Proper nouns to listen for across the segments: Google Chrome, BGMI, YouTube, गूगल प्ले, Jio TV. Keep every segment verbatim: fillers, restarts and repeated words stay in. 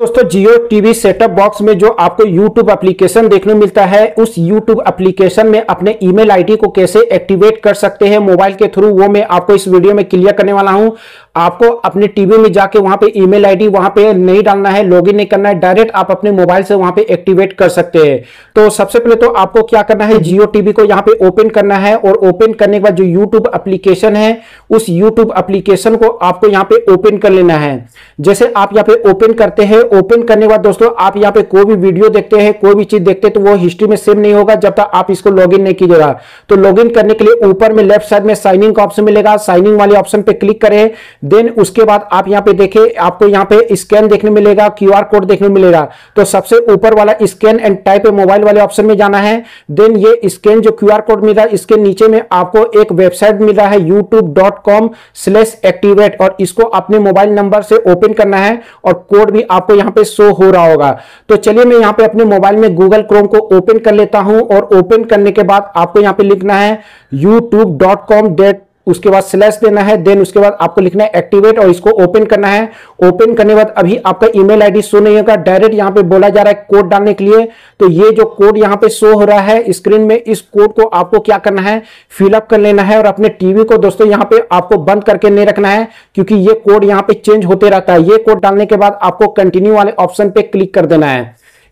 दोस्तों जियो TV setup box में जो आपको YouTube एप्लीकेशन देखने मिलता है, उस YouTube एप्लीकेशन में अपने ईमेल आईडी को कैसे एक्टिवेट कर सकते हैं मोबाइल के थ्रू, वो मैं आपको इस वीडियो में क्लियर करने वाला हूं। आपको अपने टीवी में जाके वहां पे ईमेल आईडी वहां पे नहीं डालना है, लॉगिन नहीं करना है, डायरेक्ट आप अपने मोबाइल से वहां पे एक्टिवेट कर सकते हैं। तो सबसे पहले तो आपको क्या करना है, जियो टीवी को यहाँ पे ओपन करना है और ओपन करने के बाद जो यूट्यूब एप्लीकेशन है उस यूट्यूब एप्लीकेशन को आपको यहाँ पे ओपन कर लेना है। जैसे आप यहाँ पे ओपन करते हैं, ओपन करने के बाद दोस्तों आप यहाँ पे कोई भी वीडियो देखते हैं, कोई भी चीज देखते हैं तो वो हिस्ट्री में सेव नहीं होगा जब तक आप इसको लॉगिन नहीं कीजिएगा। तो लॉगिन करने के लिए ऊपर में लेफ्ट साइड में साइन इन का ऑप्शन मिलेगा, साइन इन वाले ऑप्शन पे क्लिक करें। देन उसके बाद आप यहाँ पे देखें, आपको यहाँ पे स्कैन देखने मिलेगा, क्यू आर कोड देखने मिलेगा। तो सबसे ऊपर वाला स्कैन एंड टाइप मोबाइल वाले ऑप्शन में जाना है। देन ये स्कैन जो क्यू आर कोड मिल रहा है, इसके नीचे में आपको एक वेबसाइट मिल रहा है YouTube dot com slash activate, और इसको अपने मोबाइल नंबर से ओपन करना है और कोड भी आपको यहाँ पे शो हो रहा होगा। तो चलिए मैं यहाँ पे अपने मोबाइल में गूगल क्रोम को ओपन कर लेता हूं और ओपन करने के बाद आपको यहाँ पे लिखना है यूट्यूब डॉट कॉम, उसके बाद स्लैश देना है। देन उसके बाद आपको लिखना है एक्टिवेट और इसको ओपन करना है। ओपन करने के बाद अभी आपका ईमेल आईडी शो नहीं होगा, डायरेक्ट यहाँ पे बोला जा रहा है कोड डालने के लिए। तो ये जो कोड यहाँ पे शो हो रहा है स्क्रीन में, इस कोड को आपको क्या करना है, फिलअप कर लेना है। और अपने टीवी को दोस्तों यहाँ पे आपको बंद करके नहीं रखना है, क्योंकि ये कोड यहाँ पे चेंज होते रहता है। ये कोड डालने के बाद आपको कंटिन्यू वाले ऑप्शन पे क्लिक कर देना है।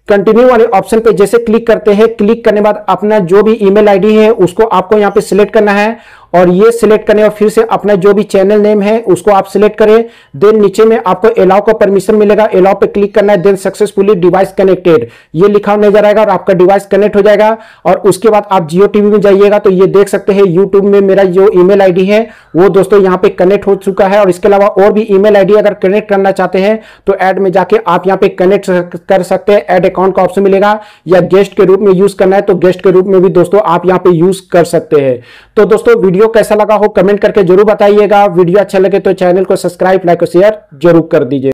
कंटिन्यू वाले ऑप्शन पे जैसे क्लिक करते हैं, क्लिक करने बाद अपना जो भी ईमेल आईडी है उसको आपको यहाँ पे सिलेक्ट करना है, और ये सिलेक्ट करने और फिर से अपना जो भी चैनल नेम है उसको आप सिलेक्ट करें। देन नीचे में आपको एलाउ का परमिशन मिलेगा, एलाउ पे क्लिक करना है। देन सक्सेसफुली डिवाइस कनेक्टेड ये लिखा नजर आएगा और आपका डिवाइस कनेक्ट हो जाएगा। और उसके बाद आप जियो टीवी में जाइएगा तो ये देख सकते हैं यूट्यूब में मेरा जो ईमेल आईडी है वो दोस्तों यहाँ पे कनेक्ट हो चुका है। और इसके अलावा और भी ईमेल आईडी अगर कनेक्ट करना चाहते हैं तो ऐड में जाके आप यहाँ पे कनेक्ट कर सकते हैं, ऐड अकाउंट का ऑप्शन मिलेगा, या गेस्ट के रूप में यूज करना है तो गेस्ट के रूप में भी दोस्तों आप यहाँ पे यूज कर सकते हैं। तो दोस्तों वीडियो कैसा लगा हो कमेंट करके जरूर बताइएगा। वीडियो अच्छा लगे तो चैनल को सब्सक्राइब, लाइक और शेयर जरूर कर दीजिए।